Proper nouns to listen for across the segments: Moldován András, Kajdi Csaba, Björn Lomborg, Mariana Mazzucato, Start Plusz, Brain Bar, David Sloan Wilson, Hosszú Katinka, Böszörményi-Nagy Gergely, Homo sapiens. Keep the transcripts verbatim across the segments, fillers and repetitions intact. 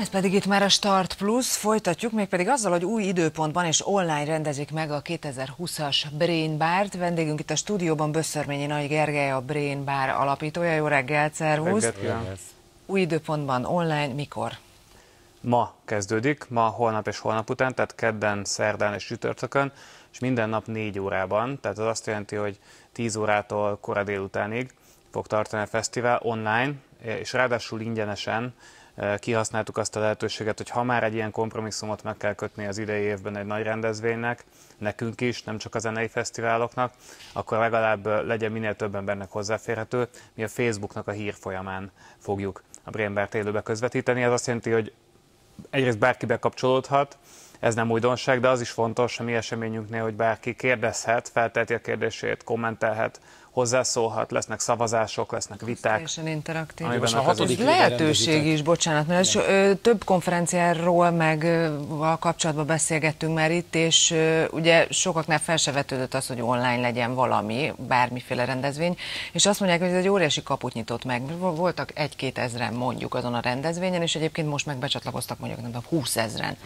Ez pedig itt már a Start Plusz, folytatjuk mégpedig azzal, hogy új időpontban és online rendezik meg a kétezer-húszas Brain Bart. Vendégünk itt a stúdióban Böszörményi-Nagy Gergely, a Brain Bar alapítója. Jó reggelt, szervusz! Új időpontban, online, mikor? Ma kezdődik, ma, holnap és holnap után, tehát kedden, szerdán és csütörtökön, és minden nap négy órában, tehát az azt jelenti, hogy tíz órától kora délutánig fog tartani a fesztivál online, és ráadásul ingyenesen. Kihasználtuk azt a lehetőséget, hogy ha már egy ilyen kompromisszumot meg kell kötni az idei évben egy nagy rendezvénynek, nekünk is, nem csak a zenei fesztiváloknak, akkor legalább legyen minél több embernek hozzáférhető. Mi a Facebooknak a hírfolyamán fogjuk a Brain Bart élőbe közvetíteni. Ez azt jelenti, hogy egyrészt bárki bekapcsolódhat, ez nem újdonság, de az is fontos a mi eseményünknél, hogy bárki kérdezhet, felteheti a kérdését, kommentelhet, hozzászólhat, lesznek szavazások, lesznek viták. Teljesen interaktív. Most a hatodik lehetőség is, bocsánat, mert so, ö, több konferenciáról meg ö, a kapcsolatban beszélgettünk már itt, és ö, ugye sokaknál fel se vetődött az, hogy online legyen valami, bármiféle rendezvény, és azt mondják, hogy ez egy óriási kaput nyitott meg. Voltak egy-két ezren mondjuk azon a rendezvényen, és egyébként most meg becsatlakoztak mondjuk nem tudom, húszezren.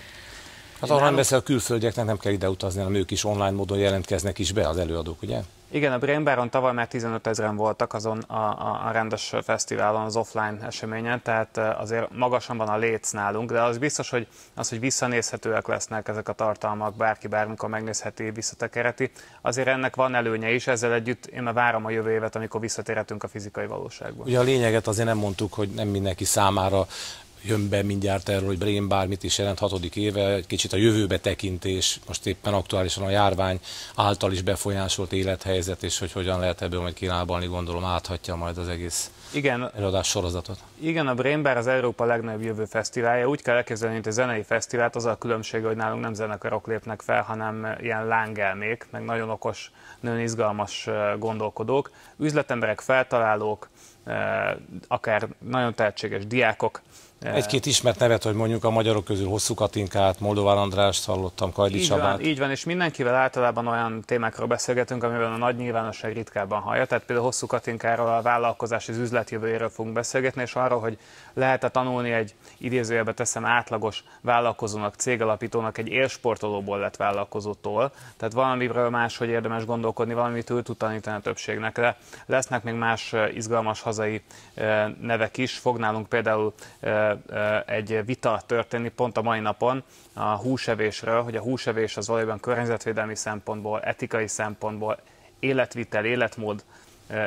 Hát arra beszél, a külföldieknek nem kell ide utazni, hanem ők is online módon jelentkeznek is be az előadók, ugye? Igen, a Brain Baron tavaly már tizenötezren voltak azon a, a, a rendes fesztiválon, az offline eseményen, tehát azért magasan van a létsz nálunk, de az biztos, hogy az, hogy visszanézhetőek lesznek ezek a tartalmak, bárki bármikor megnézheti, visszatekerheti, azért ennek van előnye is, ezzel együtt én már várom a jövő évet, amikor visszatérhetünk a fizikai valóságba. Ugye a lényeget azért nem mondtuk, hogy nem mindenki számára jön be mindjárt erről, hogy Brain Bar mit is jelent, hatodik éve, egy kicsit a jövőbe tekintés, most éppen aktuálisan a járvány által is befolyásolt élethelyzet, és hogy hogyan lehet ebből majd kilábalni, gondolom áthatja majd az egész előadás sorozatot. Igen, a Brain Bar az Európa legnagyobb jövő fesztiválja, úgy kell elképzelni, mint a zenei fesztivált, az a különbség, hogy nálunk nem zenekarok lépnek fel, hanem ilyen lángelmék, meg nagyon okos, nagyon izgalmas gondolkodók, üzletemberek, feltalálók, akár nagyon tehetséges diákok. Egy-két ismert nevet, hogy mondjuk a magyarok közül Hosszú Katinkát, Moldován Andrást hallottam, Kajdi így Csabát. Van, így van, és mindenkivel általában olyan témákról beszélgetünk, amiben a nagy nyilvánosság ritkábban hallja. Tehát például Hosszú Katinkáról, a vállalkozás és üzletjövőjéről fogunk beszélgetni, és arról, hogy lehet-e tanulni egy idézőjelbe teszem átlagos vállalkozónak, cégalapítónak, egy élsportolóból lett vállalkozótól. Tehát valamiről máshogy érdemes gondolkodni, valamit ő tud tanítani a többségnek. De lesznek még más izgalmas hazai nevek is. Fog nálunk például egy vita történni pont a mai napon a húsevésről, hogy a húsevés az valójában környezetvédelmi szempontból, etikai szempontból, életvitel, életmód,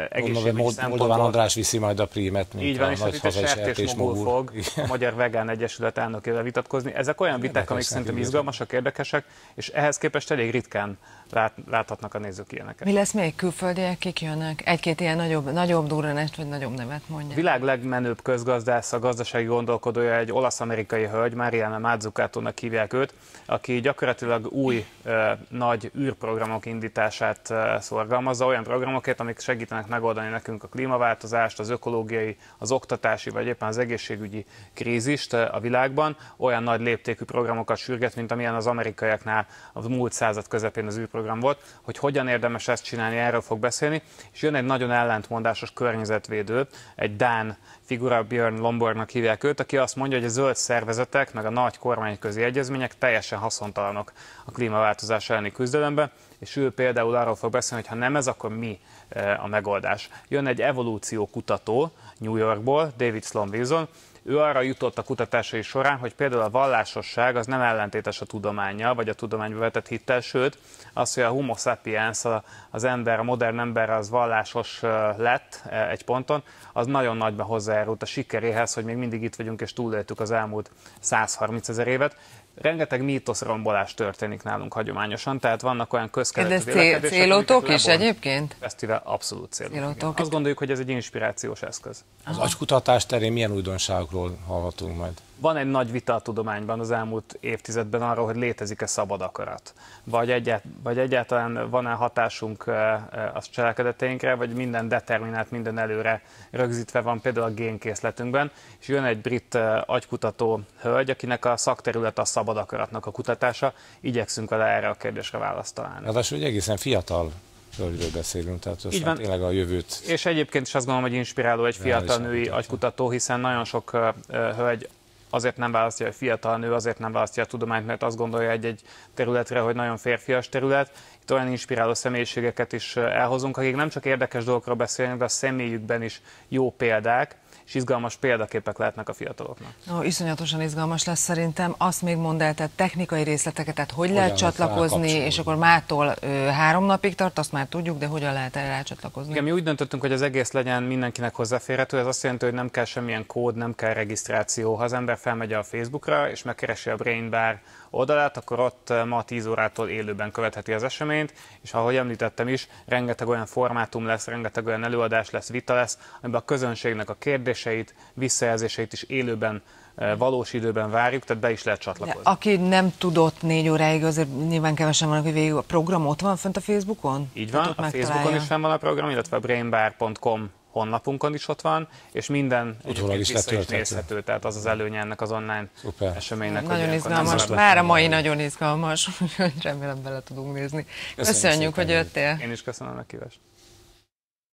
egészségügyi szempontból. Moldován András viszi majd a prímet, mint így van, a és nagy hazai sertésmogul fog a Magyar Vegán Egyesület elnökével vitatkozni. Ezek olyan viták, amik szerintem izgalmasak, érdekesek, és ehhez képest elég ritkán lát, láthatnak a nézők ilyeneket. Mi lesz még külföldiek, kik jönnek? Egy-két ilyen nagyobb, nagyobb durranást, vagy nagyobb nevet mondja. A világ legmenőbb közgazdász, a gazdasági gondolkodója egy olasz-amerikai hölgy, Mariana Mazzucatónak hívják őt, aki gyakorlatilag új ö, nagy űrprogramok indítását ö, szorgalmazza, olyan programokért, amik segítenek megoldani nekünk a klímaváltozást, az ökológiai, az oktatási, vagy éppen az egészségügyi krízist a világban. Olyan nagy léptékű programokat sürget, mint amilyen az amerikaiaknál a múlt század közepén az program volt, hogy hogyan érdemes ezt csinálni, erről fog beszélni, és jön egy nagyon ellentmondásos környezetvédő, egy dán figura, Björn Lomborgnak hívják őt, aki azt mondja, hogy a zöld szervezetek, meg a nagy kormányközi egyezmények teljesen haszontalanok a klímaváltozás elleni küzdelemben, és ő például arról fog beszélni, hogy ha nem ez, akkor mi a megoldás. Jön egy evolúciókutató New Yorkból, David Sloan Wilson. Ő arra jutott a kutatásai során, hogy például a vallásosság az nem ellentétes a tudománnyal, vagy a tudományba vetett hittel, sőt, az, hogy a Homo sapiens, az ember, a modern ember az vallásos lett egy ponton, az nagyon nagyban hozzájárult a sikeréhez, hogy még mindig itt vagyunk és túléltük az elmúlt százharmincezer évet. Rengeteg mítoszrombolás történik nálunk hagyományosan, tehát vannak olyan közkeletű vélekedések. Ez célótok is egyébként? Fesztivál abszolút célótok. Azt gondoljuk, hogy ez egy inspirációs eszköz. Az agykutatás terén milyen újdonságokról hallhatunk majd? Van egy nagy vita a tudományban az elmúlt évtizedben arról, hogy létezik-e szabad akarat, vagy, egyált, vagy egyáltalán van-e hatásunk a cselekedeteinkre, vagy minden determinált, minden előre rögzítve van például a génkészletünkben, és jön egy brit agykutató hölgy, akinek a szakterület a szabad akaratnak a kutatása, igyekszünk vele erre a kérdésre választ találni. Ráadásul, hogy egészen fiatal hölgyről beszélünk, tehát aztán tényleg a jövőt. És egyébként is azt gondolom, hogy inspiráló egy fiatal női agykutató, hiszen nagyon sok hölgy azért nem választja, hogy fiatal nő, azért nem választja a tudományt, mert azt gondolja egy-egy területre, hogy nagyon férfias terület. Itt olyan inspiráló személyiségeket is elhozunk, akik nem csak érdekes dolgokról beszélnek, de a személyükben is jó példák, és izgalmas példaképek lehetnek a fiataloknak. No, iszonyatosan izgalmas lesz szerintem. Azt még mondd el, tehát technikai részleteket, tehát hogy hogyan lehet csatlakozni, és akkor mától ö, három napig tart, azt már tudjuk, de hogyan lehet el rácsatlakozni? Igen, mi úgy döntöttünk, hogy az egész legyen mindenkinek hozzáférhető, ez azt jelenti, hogy nem kell semmilyen kód, nem kell regisztráció. Ha az ember felmegy a Facebookra, és megkeresi a Brain Bar oldalát, akkor ott ma tíz órától élőben követheti az eseményt, és ahogy említettem is, rengeteg olyan formátum lesz, rengeteg olyan előadás lesz, vita lesz, amiben a közönségnek a kérdéseit, visszajelzéseit is élőben, valós időben várjuk, tehát be is lehet csatlakozni. De aki nem tudott négy óráig, azért nyilván kevesen vannak, hogy végig a program ott van fönt a Facebookon? Így van, hát a Facebookon is fenn van a program, illetve a brain bar pont com honlapunkon is ott van, és minden utólag is nézhető, tehát az az előnye ennek az online Szuper. eseménynek. Nagyon izgalmas, már a mai nagyon izgalmas, úgyhogy remélem bele tudunk nézni. Köszönjük, köszönjük hogy jöttél. Én is köszönöm a kívást.